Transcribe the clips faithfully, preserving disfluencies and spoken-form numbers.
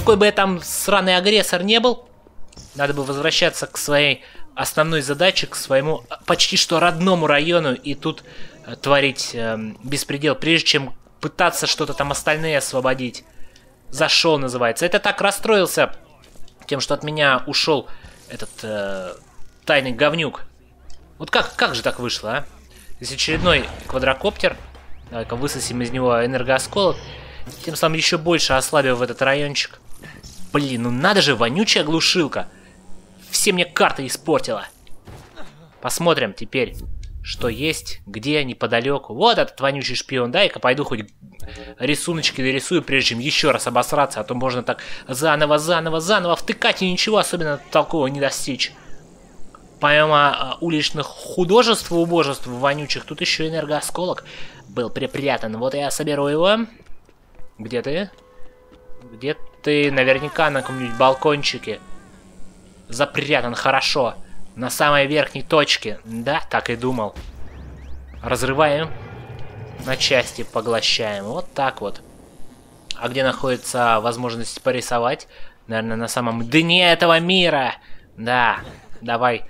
Какой бы я там сраный агрессор не был, надо бы возвращаться к своей основной задаче, к своему почти что родному району и тут творить э, беспредел, прежде чем пытаться что-то там остальные освободить. Зашел, называется. Это так расстроился тем, что от меня ушел этот э, тайный говнюк. Вот как, как же так вышло, а? Здесь очередной квадрокоптер. Давай-ка высосим из него энергоосколок. Тем самым еще больше ослабив этот райончик. Блин, ну надо же, вонючая глушилка. Все мне карты испортила. Посмотрим теперь, что есть, где, неподалеку. Вот этот вонючий шпион. Дай-ка пойду хоть рисуночки дорисую, прежде чем еще раз обосраться. А то можно так заново, заново, заново втыкать и ничего особенно толкового не достичь. Помимо уличных художеств и убожеств вонючих, тут еще энергоосколок был припрятан. Вот я соберу его. Где ты? Где ты? Наверняка на каком-нибудь балкончике. Запрятан хорошо. На самой верхней точке. Да, так и думал. Разрываем. На части поглощаем. Вот так вот. А где находится возможность порисовать? Наверное, на самом дне этого мира. Да, давай.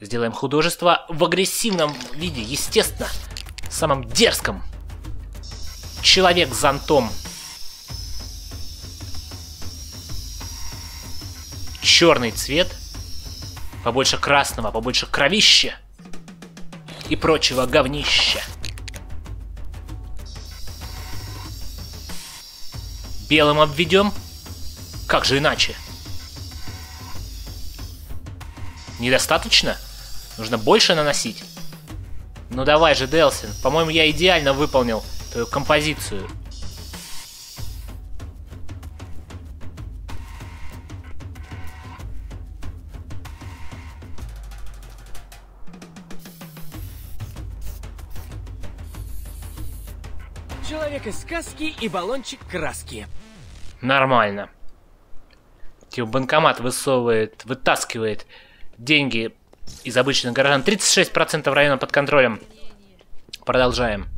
Сделаем художество в агрессивном виде, естественно. Самом дерзком. Человек с зонтом. Черный цвет. Побольше красного, побольше кровища. И прочего говнища. Белым обведем. Как же иначе? Недостаточно? Нужно больше наносить. Ну давай же, Дэлсин. По-моему, я идеально выполнил твою композицию. Человек из сказки и баллончик краски. Нормально. Типа банкомат высовывает, вытаскивает деньги из обычных горожан. тридцать шесть процентов района под контролем. Продолжаем.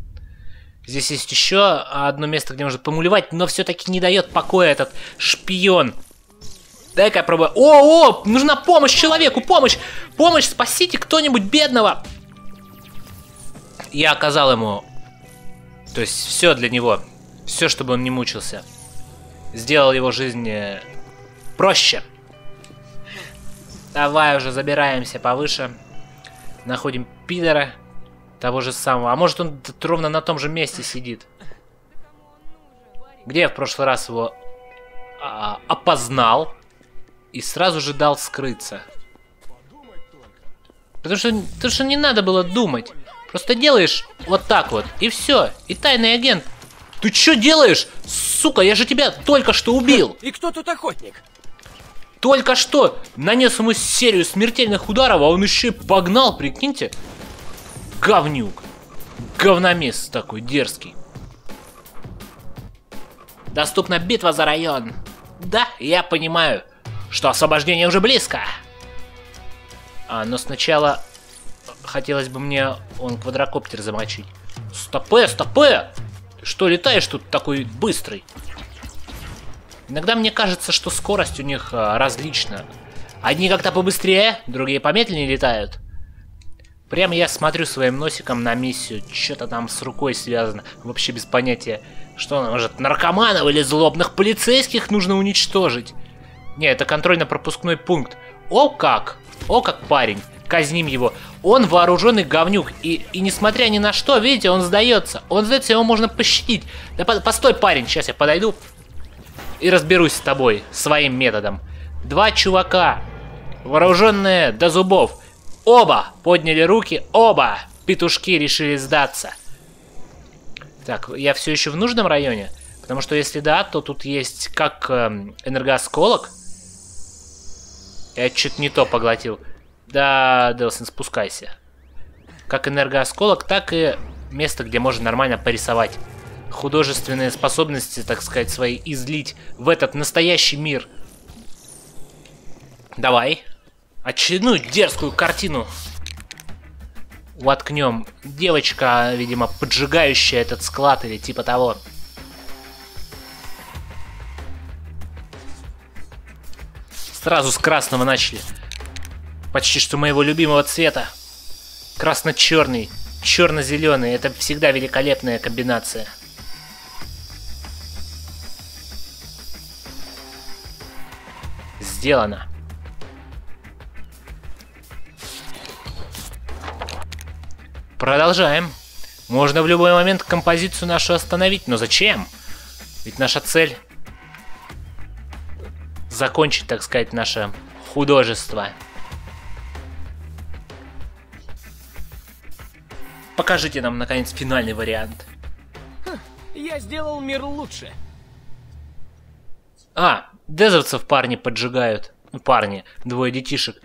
Здесь есть еще одно место, где можно помулевать, но все-таки не дает покоя этот шпион. Дай-ка я пробую. О, о, нужна помощь человеку, помощь, помощь, спасите кто-нибудь бедного. Я оказал ему, то есть все для него, все, чтобы он не мучился. Сделал его жизнь проще. Давай уже забираемся повыше. Находим пидора. Того же самого. А может, он ровно на том же месте сидит? Где я в прошлый раз его а, опознал и сразу же дал скрыться? Потому что, потому что не надо было думать. Просто делаешь вот так вот, и все. И тайный агент. Ты что делаешь? Сука, я же тебя только что убил. И кто тут охотник? Только что нанес ему серию смертельных ударов, а он еще и погнал, прикиньте. Говнюк. Говномес такой дерзкий. Доступна битва за район. Да, я понимаю, что освобождение уже близко. А, но сначала хотелось бы мне он квадрокоптер замочить. Стопэ, стопэ! Ты что летаешь тут такой быстрый? Иногда мне кажется, что скорость у них а, различна. Одни как-то побыстрее, другие помедленнее летают. Прям я смотрю своим носиком на миссию. Что-то там с рукой связано. Вообще без понятия. Что, может, наркоманов или злобных полицейских нужно уничтожить? Не, это контрольно-пропускной пункт. О как! О как, парень! Казним его. Он вооруженный говнюк. И, и несмотря ни на что, видите, он сдается. Он сдается, его можно пощадить. Да по постой, парень, сейчас я подойду и разберусь с тобой своим методом. Два чувака, вооруженные до зубов. Оба подняли руки, оба петушки решили сдаться. Так, я все еще в нужном районе? Потому что если да, то тут есть как эм, энергоосколок. Я чуть не то поглотил. Да, Дэлсин, спускайся. Как энергоосколок, так и место, где можно нормально порисовать. Художественные способности, так сказать, свои излить в этот настоящий мир. Давай. Очередную дерзкую картину воткнем. Девочка, видимо, поджигающая этот склад или типа того. Сразу с красного начали. Почти что моего любимого цвета. Красно-черный, черно-зеленый. Это всегда великолепная комбинация. Сделано. Продолжаем. Можно в любой момент композицию нашу остановить. Но зачем? Ведь наша цель — закончить, так сказать, наше художество. Покажите нам, наконец, финальный вариант. Я сделал мир лучше. А, дезовцев парни поджигают. Парни, двое детишек.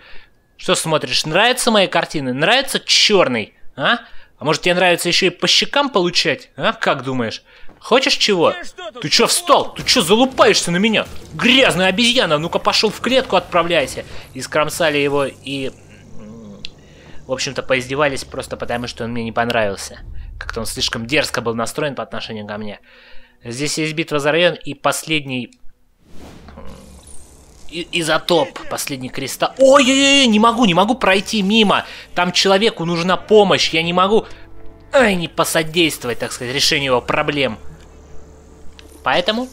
Что смотришь, нравятся мои картины? Нравится черный? А? А может, тебе нравится еще и по щекам получать? А? Как думаешь? Хочешь чего? Что, ты чё встал? Ты чё залупаешься на меня? Грязная обезьяна! Ну-ка пошел в клетку, отправляйся! И скромсали его, и... В общем-то, поиздевались просто потому, что он мне не понравился. Как-то он слишком дерзко был настроен по отношению ко мне. Здесь есть битва за район и последний... И изотоп, последний кристалл. Ой-ой-ой, не могу, не могу пройти мимо. Там человеку нужна помощь. Я не могу, ай, не посодействовать, так сказать, решению его проблем. Поэтому,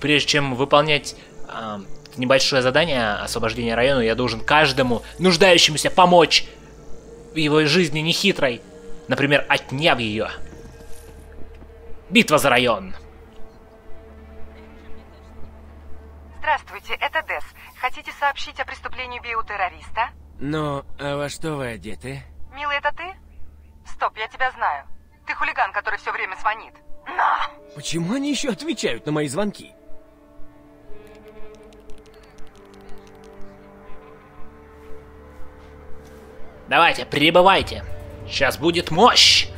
прежде чем выполнять э, небольшое задание освобождения района, я должен каждому нуждающемуся помочь в его жизни нехитрой. Например, отняв ее. Битва за район. Здравствуйте, это Дэс. Хотите сообщить о преступлении биотеррориста? Ну, а во что вы одеты? Милый, это ты? Стоп, я тебя знаю. Ты хулиган, который все время звонит. На! Почему они еще отвечают на мои звонки? Давайте, прибывайте. Сейчас будет мощь.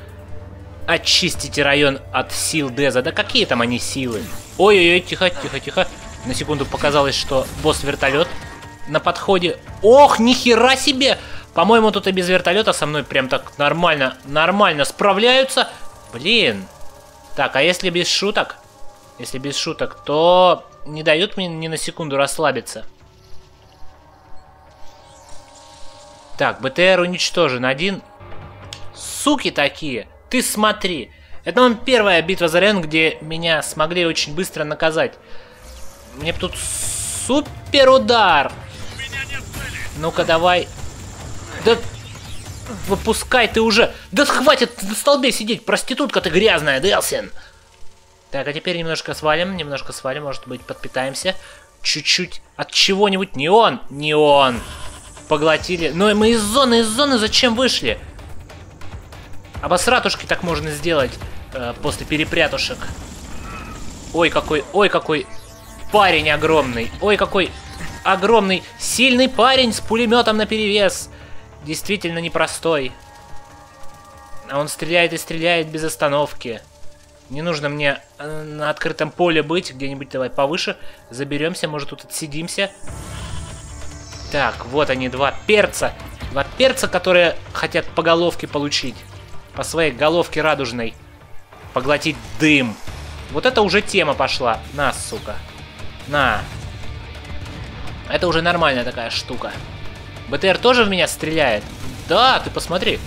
Очистите район от сил Дэза. Да какие там они силы? Ой-ой-ой, тихо, тихо, тихо. На секунду показалось, что босс-вертолет на подходе. Ох, нихера себе! По-моему, тут и без вертолета со мной прям так нормально, нормально справляются. Блин. Так, а если без шуток? Если без шуток, то не дают мне ни на секунду расслабиться. Так, БТР уничтожен. Один. Суки такие. Ты смотри. Это, по-моему, первая битва за район, где меня смогли очень быстро наказать. Мне тут супер удар. Ну-ка, давай. Да выпускай ты уже. Да хватит на столбе сидеть, проститутка ты грязная, Дэлсин. Так, а теперь немножко свалим, немножко свалим, может быть, подпитаемся. Чуть-чуть от чего-нибудь. Не он, не он. Поглотили. Ну и мы из зоны, из зоны зачем вышли? Обосратушки так можно сделать э, после перепрятушек. Ой, какой, ой, какой... Парень огромный. Ой, какой огромный, сильный парень с пулеметом наперевес. Действительно непростой. А он стреляет и стреляет без остановки. Не нужно мне на открытом поле быть. Где-нибудь давай повыше. Заберемся, может, тут отсидимся. Так, вот они, два перца. Два перца, которые хотят по головке получить. По своей головке радужной. Поглотить дым. Вот это уже тема пошла. На, сука. На. Это уже нормальная такая штука. БТР тоже в меня стреляет? Да, ты посмотри.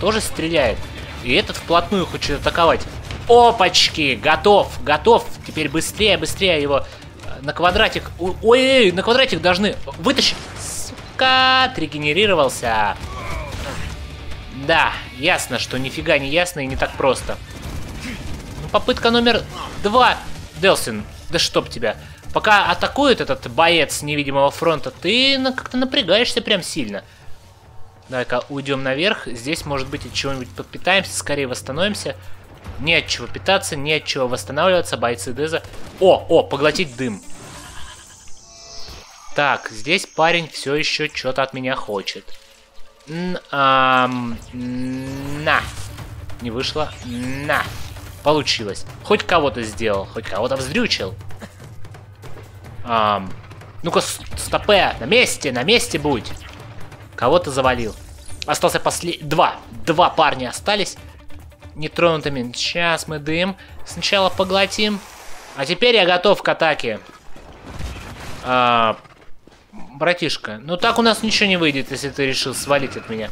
Тоже стреляет. И этот вплотную хочет атаковать. Опачки! Готов, готов. Теперь быстрее, быстрее его. На квадратик. Ой-ой-ой, на квадратик должны вытащить. Сука, регенерировался. Да, ясно, что нифига не ясно и не так просто. Попытка номер два. Дэлсин, да чтоб тебя. Пока атакует этот боец невидимого фронта, ты как-то напрягаешься прям сильно. Давай-ка уйдем наверх. Здесь, может быть, от чего-нибудь подпитаемся. Скорее восстановимся. Не от чего питаться, не от чего восстанавливаться. Бойцы Дэза. О, о, поглотить дым. Так, здесь парень все еще что-то от меня хочет. На. Не вышло. На. Получилось. Хоть кого-то сделал, хоть кого-то вздрючил. Ам, ну-ка, стопэ, на месте, на месте будь. Кого-то завалил. Остался последний. Два. Два парня остались нетронутыми. Сейчас мы дым сначала поглотим. А теперь я готов к атаке. А, братишка. Ну так у нас ничего не выйдет, если ты решил свалить от меня.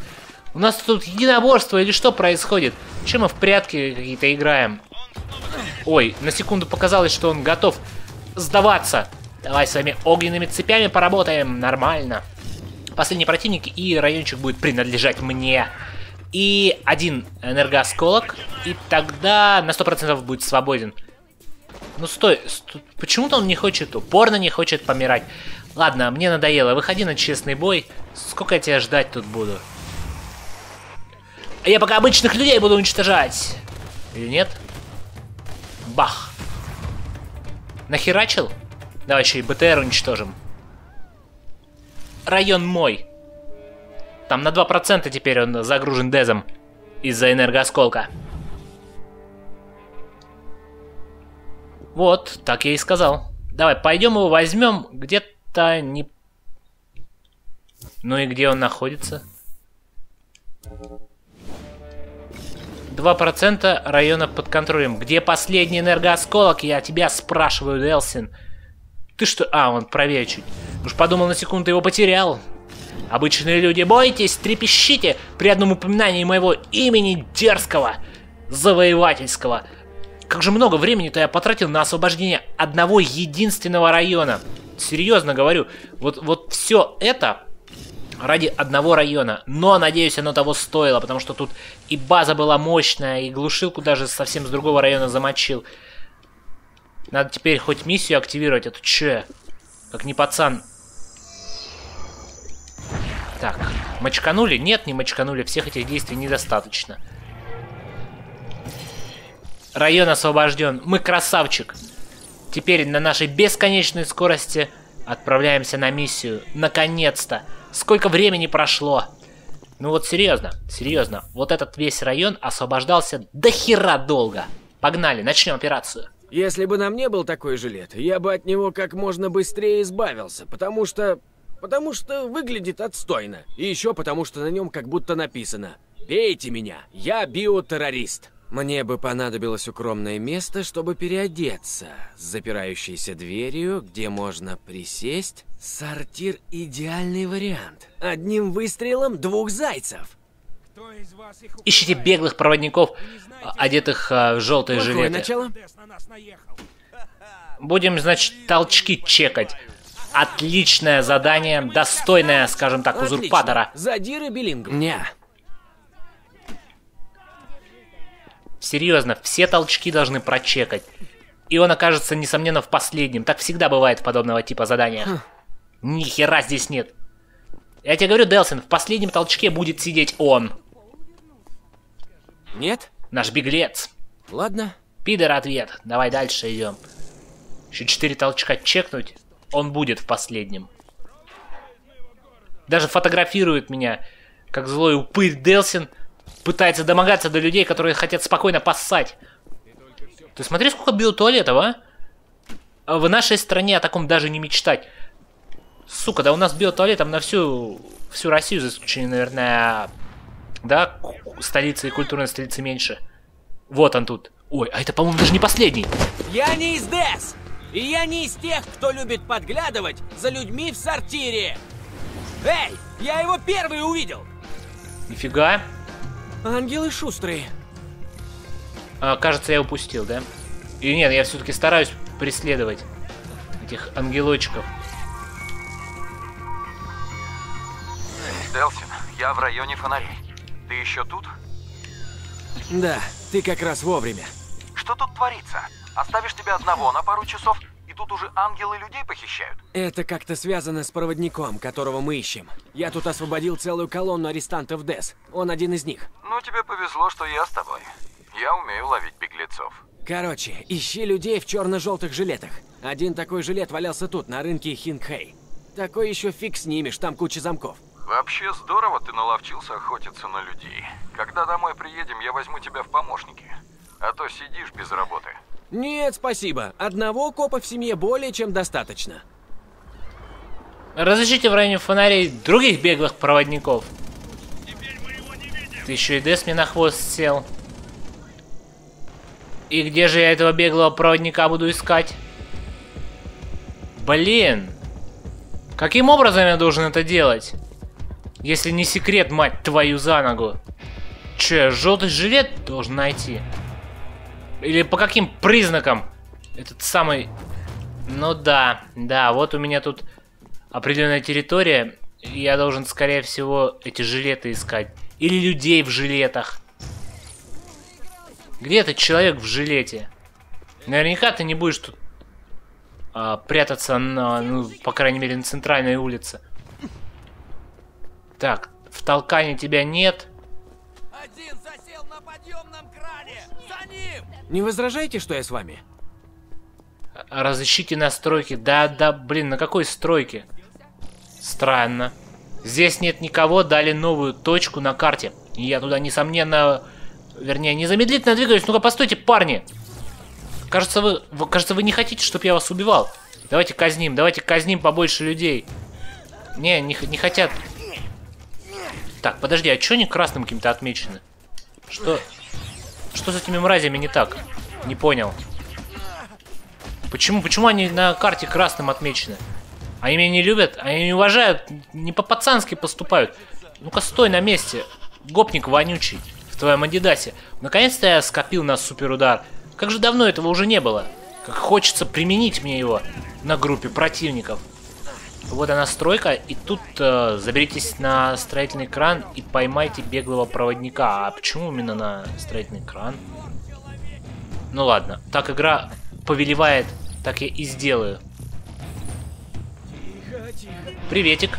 У нас тут единоборство или что происходит? Чем мы в прятки какие-то играем? Ой, на секунду показалось, что он готов сдаваться. Давай с вами огненными цепями поработаем. Нормально. Последний противник, и райончик будет принадлежать мне. И один энергоосколок. И тогда на сто процентов будет свободен. Ну стой, стой. Почему-то он не хочет, упорно не хочет помирать. Ладно, мне надоело. Выходи на честный бой. Сколько я тебя ждать тут буду? Я пока обычных людей буду уничтожать. Или нет? Бах. Нахерачил? Давай еще и БТР уничтожим. Район мой. Там на два процента теперь он загружен Дэзом. Из-за энергоосколка. Вот, так я и сказал. Давай, пойдем его возьмем. Где-то не... Ну и где он находится? два процента района под контролем. Где последний энергоосколок? Я тебя спрашиваю, Дэлсин. Ты что? А, он правее чуть. Уж подумал на секунду, его потерял. Обычные люди, бойтесь, трепещите при одном упоминании моего имени дерзкого, завоевательского. Как же много времени-то я потратил на освобождение одного единственного района. Серьезно говорю, вот, вот все это ради одного района. Но, надеюсь, оно того стоило, потому что тут и база была мощная, и глушилку даже совсем с другого района замочил. Надо теперь хоть миссию активировать, а то че? Как не пацан. Так, мочканули? Нет, не мочканули. Всех этих действий недостаточно. Район освобожден. Мы красавчик. Теперь на нашей бесконечной скорости отправляемся на миссию. Наконец-то. Сколько времени прошло. Ну вот серьезно, серьезно. Вот этот весь район освобождался до хера долго. Погнали, начнем операцию. Если бы на мне был такой жилет, я бы от него как можно быстрее избавился, потому что... Потому что выглядит отстойно. И еще потому, что на нем как будто написано: «Бейте меня, я биотеррорист». Мне бы понадобилось укромное место, чтобы переодеться, с запирающейся дверью, где можно присесть. Сортир – идеальный вариант. Одним выстрелом двух зайцев. Ищите беглых проводников, одетых в желтые жилеты. Начало? Будем, значит, толчки чекать. Отличное задание, достойное, скажем так, узурпатора. Задиры билингов. Не. Серьезно, все толчки должны прочекать. И он окажется, несомненно, в последнем. Так всегда бывает в подобного типа задания. Хм. Ни хера здесь нет. Я тебе говорю, Дэлсин, в последнем толчке будет сидеть он. Нет? Наш беглец. Ладно. Пидор ответ. Давай дальше идем. Еще четыре толчка чекнуть. Он будет в последнем. Даже фотографирует меня, как злой упырь Дэлсин пытается домогаться до людей, которые хотят спокойно поссать. Ты смотри, сколько биотуалетов, а? А в нашей стране о таком даже не мечтать. Сука, да у нас биотуалетом на всю, всю Россию, за исключением, наверное, да, столицы и культурной столицы меньше. Вот он тут. Ой, а это, по-моему, даже не последний. Я не из Дэс! И я не из тех, кто любит подглядывать за людьми в сортире. Эй, я его первый увидел. Нифига. Ангелы шустрые. А, кажется, я упустил, да? И нет, я все-таки стараюсь преследовать этих ангелочков. Дэлсин, я в районе фонарей. Ты еще тут? Да, ты как раз вовремя. Что тут творится? Оставишь тебя одного на пару часов, и тут уже ангелы людей похищают. Это как-то связано с проводником, которого мы ищем. Я тут освободил целую колонну арестантов Дэс. Он один из них. Ну, тебе повезло, что я с тобой. Я умею ловить беглецов. Короче, ищи людей в черно-желтых жилетах. Один такой жилет валялся тут, на рынке Хингхэй. Такой еще фиг снимешь, там куча замков. Вообще здорово ты наловчился охотиться на людей. Когда домой приедем, я возьму тебя в помощники. А то сидишь без работы. Нет, спасибо. Одного копа в семье более чем достаточно. Разыщите в районе фонарей других беглых проводников. Теперь мы его не видим. Ты еще и Дэс мне на хвост сел. И где же я этого беглого проводника буду искать? Блин. Каким образом я должен это делать? Если не секрет, мать твою за ногу. Че, желтый жилет должен найти? Или по каким признакам этот самый... Ну да, да, вот у меня тут определенная территория. И я должен, скорее всего, эти жилеты искать. Или людей в жилетах. Где этот человек в жилете? Наверняка ты не будешь тут а, прятаться, на, ну, по крайней мере, на центральной улице. Так, в толкане тебя нет. Один засел на подъемном кране. За ним! Не возражаете, что я с вами? Разыщите на стройке. Да, да, блин, на какой стройке? Странно. Здесь нет никого, дали новую точку на карте. Я туда, несомненно, вернее, незамедлительно двигаюсь. Ну-ка, постойте, парни. Кажется, вы, вы, кажется, вы не хотите, чтобы я вас убивал. Давайте казним, давайте казним побольше людей. Не, не, не хотят. Так, подожди, а что они красным каким-то отмечены? Что? Что с этими мразями не так? Не понял. Почему, почему они на карте красным отмечены? Они меня не любят, они не уважают, не по-пацански поступают. Ну-ка, стой на месте, гопник вонючий, в твоем адидасе. Наконец-то я скопил на суперудар. Как же давно этого уже не было. Как хочется применить мне его на группе противников. Вот она стройка, и тут э, заберитесь на строительный кран и поймайте беглого проводника. А почему именно на строительный кран? Ну ладно, так игра повелевает, так я и сделаю. Тихо, тихо. Приветик.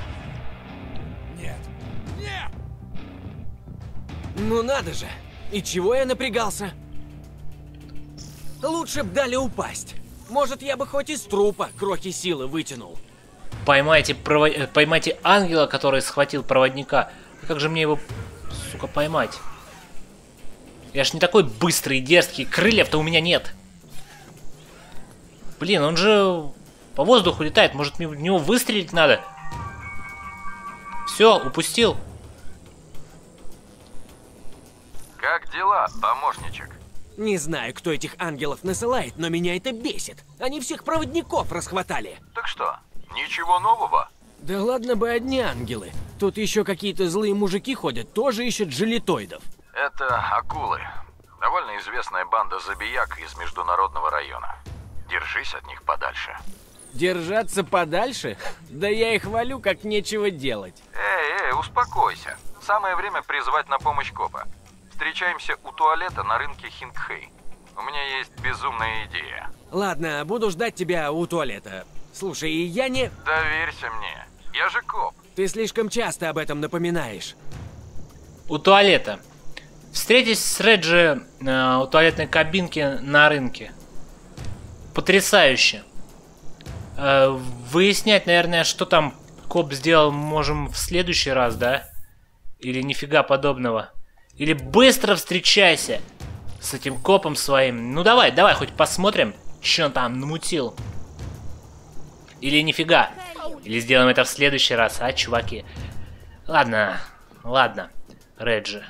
Нет. Нет. Ну надо же, и чего я напрягался? Лучше б дали упасть. Может, я бы хоть из трупа крохи силы вытянул. Поймайте, прово... поймайте ангела, который схватил проводника. Как же мне его, сука, поймать? Я ж не такой быстрый и дерзкий. Крыльев-то у меня нет. Блин, он же по воздуху летает. Может, в него выстрелить надо? Все, упустил. Как дела, помощничек? Не знаю, кто этих ангелов насылает, но меня это бесит. Они всех проводников расхватали. Так что? Ничего нового? Да ладно бы одни ангелы. Тут еще какие-то злые мужики ходят, тоже ищут жилетоидов. Это акулы. Довольно известная банда забияк из международного района. Держись от них подальше. Держаться подальше? Да я их валю, как нечего делать. Эй, эй, успокойся. Самое время призвать на помощь копа. Встречаемся у туалета на рынке Хингхэй. У меня есть безумная идея. Ладно, буду ждать тебя у туалета. Слушай, я не... Доверься мне, я же коп. Ты слишком часто об этом напоминаешь. У туалета. Встретись с Реджи э, у туалетной кабинки на рынке. Потрясающе. Э, выяснять, наверное, что там коп сделал, можем в следующий раз, да? Или нифига подобного. Или быстро встречайся с этим копом своим. Ну давай, давай, хоть посмотрим, что он там намутил. Или нифига. Или сделаем это в следующий раз, а, чуваки? Ладно, ладно, Реджи.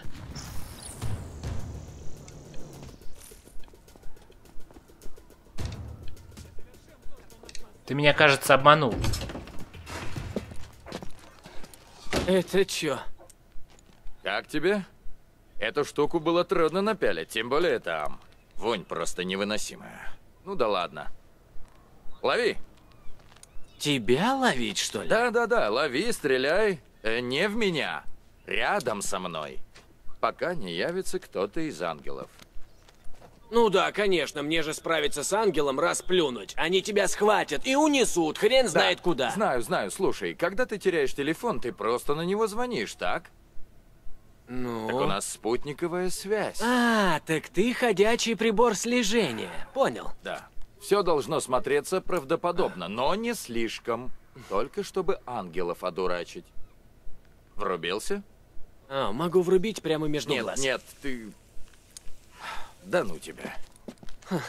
Ты меня, кажется, обманул. Это чё? Как тебе? Эту штуку было трудно напялить, тем более там. Вонь просто невыносимая. Ну да ладно. Лови! Тебя ловить, что ли? Да-да-да, лови, стреляй. Э, не в меня. Рядом со мной. Пока не явится кто-то из ангелов. Ну да, конечно, мне же справиться с ангелом расплюнуть. Они тебя схватят и унесут, хрен да, знает куда. Знаю, знаю, слушай, когда ты теряешь телефон, ты просто на него звонишь, так? Ну? Так у нас спутниковая связь. А, так ты ходячий прибор слежения, понял? Да. Все должно смотреться правдоподобно, но не слишком. Только чтобы ангелов одурачить. Врубился? А, могу врубить прямо между нет, глаз. Нет, ты... Да ну тебя. Ха.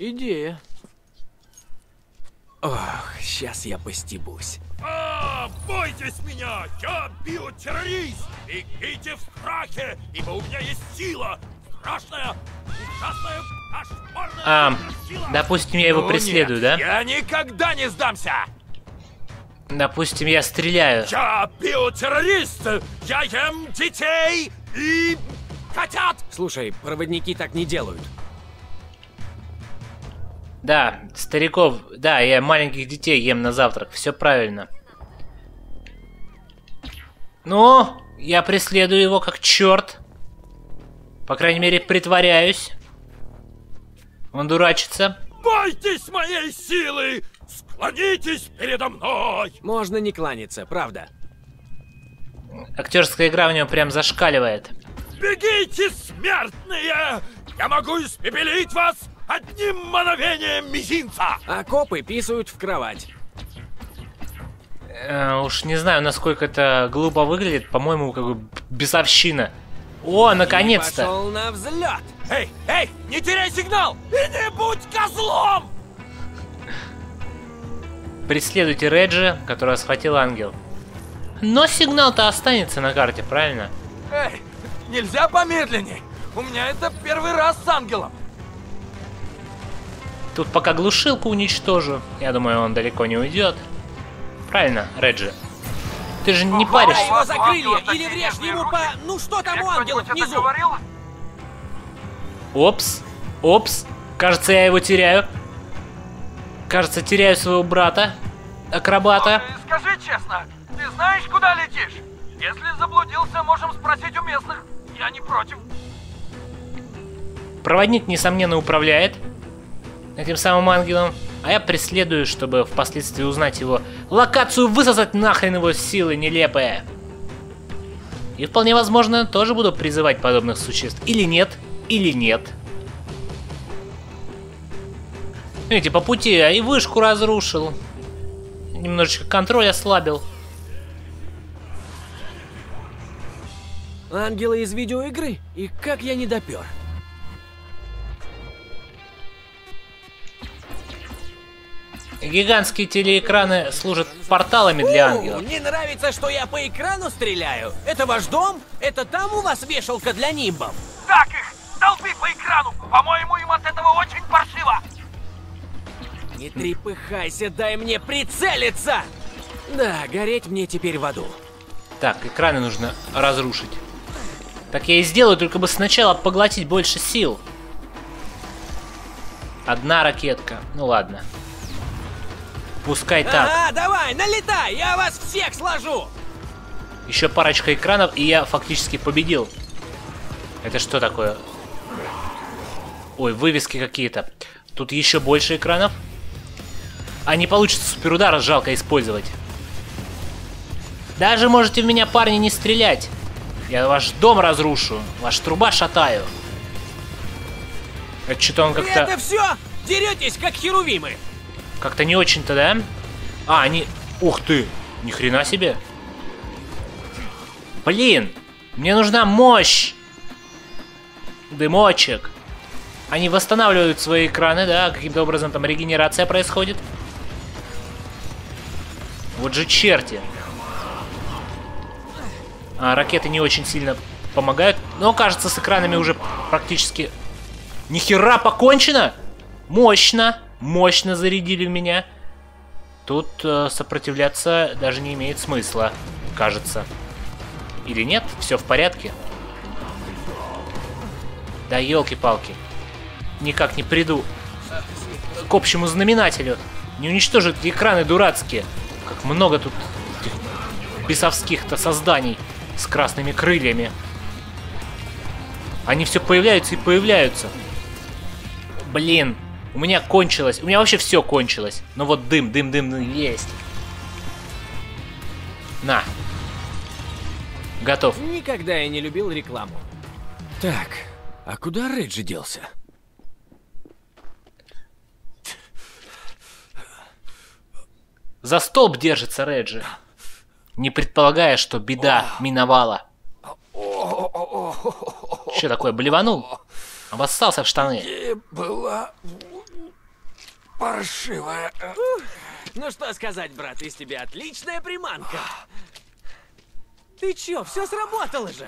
Идея. Ох, сейчас я постебусь. А, бойтесь меня! Я биотеррорист! Бегите в страхе, ибо у меня есть сила! Страшная, ужасная... А, допустим, я его преследую, да? Я никогда не сдамся! Допустим, я стреляю. Я бью террориста! Я ем детей и котят! Слушай, проводники так не делают. Да, стариков, да, я маленьких детей ем на завтрак. Все правильно. Ну, я преследую его как черт. По крайней мере, притворяюсь. Он дурачится. Бойтесь моей силы! Склонитесь передо мной! Можно не кланяться, правда. Актерская игра у него прям зашкаливает. Бегите, смертные! Я могу испепелить вас одним мановением мизинца! А копы писают в кровать. Э, уж не знаю, насколько это глупо выглядит. По-моему, как бы бесовщина. О, наконец-то! Пошел на взлет! Эй, эй, не теряй сигнал! И не будь козлом! Преследуйте Реджи, которого схватил ангел. Но сигнал-то останется на карте, правильно? Эй, нельзя помедленней! У меня это первый раз с ангелом! Тут пока глушилку уничтожу. Я думаю, он далеко не уйдет. Правильно, Реджи? Ты же не паришь. Его закрыли или врежь ему по... Ну что там у ангелов внизу? Опс, опс. Кажется, я его теряю. Кажется, теряю своего брата, акробата. Слушай, скажи честно, ты знаешь, куда летишь? Если заблудился, можем спросить у местных. Я не против. Проводник, несомненно, управляет этим самым ангелом. А я преследую, чтобы впоследствии узнать его локацию, высосать нахрен его силы нелепые. И вполне возможно, тоже буду призывать подобных существ. Или нет, или нет. Видите, по пути я и вышку разрушил. Немножечко контроль ослабил. Ангелы из видеоигры? И как я не допер? Гигантские телеэкраны служат порталами для ангелов. Мне нравится, что я по экрану стреляю. Это ваш дом? Это там у вас вешалка для нимбов? Так их, долби по экрану. По-моему, им от этого очень паршиво. Не трепыхайся, дай мне прицелиться. Да, гореть мне теперь в аду. Так, экраны нужно разрушить. Так я и сделаю, только бы сначала поглотить больше сил. Одна ракетка. Ну ладно. Пускай так. А, давай, налетай, я вас всех сложу. Еще парочка экранов, и я фактически победил. Это что такое? Ой, вывески какие-то. Тут еще больше экранов. А не получится суперудара, жалко использовать. Даже можете в меня, парни, не стрелять. Я ваш дом разрушу, ваш труба шатаю. Это что-то он как-то... Это все? Деретесь, как херувимы. Как-то не очень-то, да? А, они... Ух ты! Ни хрена себе! Блин! Мне нужна мощь! Дымочек! Они восстанавливают свои экраны, да? Каким-то образом там регенерация происходит. Вот же черти! А, ракеты не очень сильно помогают. Но, кажется, с экранами уже практически... Нихера покончено! Мощно! Мощно зарядили в меня. Тут э, сопротивляться даже не имеет смысла, кажется. Или нет? Все в порядке. Да елки-палки. Никак не приду к общему знаменателю. Не уничтожат экраны дурацкие. Как много тут бесовских-то созданий с красными крыльями. Они все появляются и появляются. Блин. У меня кончилось. У меня вообще все кончилось. Но вот дым, дым, дым, дым есть. На. Готов. Никогда я не любил рекламу. Так, а куда Реджи делся? За столб держится Реджи. Не предполагая, что беда миновала. Что такое, блеванул? Обоссался в штаны. Была... паршивая. Ну что сказать, брат, из тебя отличная приманка. Ты чё, все сработало же.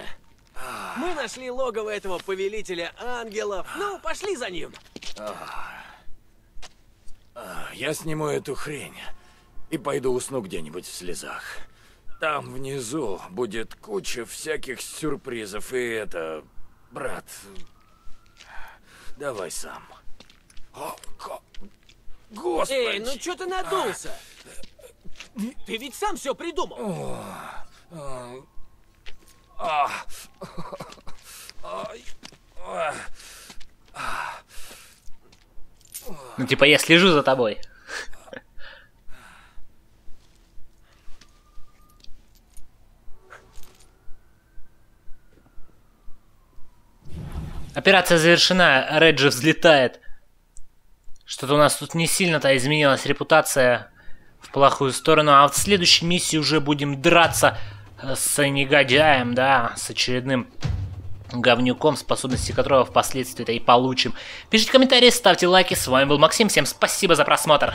Мы нашли логово этого повелителя ангелов. Ну, пошли за ним. Я сниму эту хрень. и пойду усну где-нибудь в слезах. Там внизу будет куча всяких сюрпризов, и это... Брат, давай сам. О, го... Господи! Эй, ну чё ты надулся? А... Ты ведь сам все придумал. О, а... А... А... А... А... Ну типа я слежу за тобой. Операция завершена, Реджи взлетает. Что-то у нас тут не сильно-то изменилась репутация в плохую сторону. А вот в следующей миссии уже будем драться с негодяем, да, с очередным говнюком, способности которого впоследствии-то и получим. Пишите комментарии, ставьте лайки. С вами был Максим, всем спасибо за просмотр.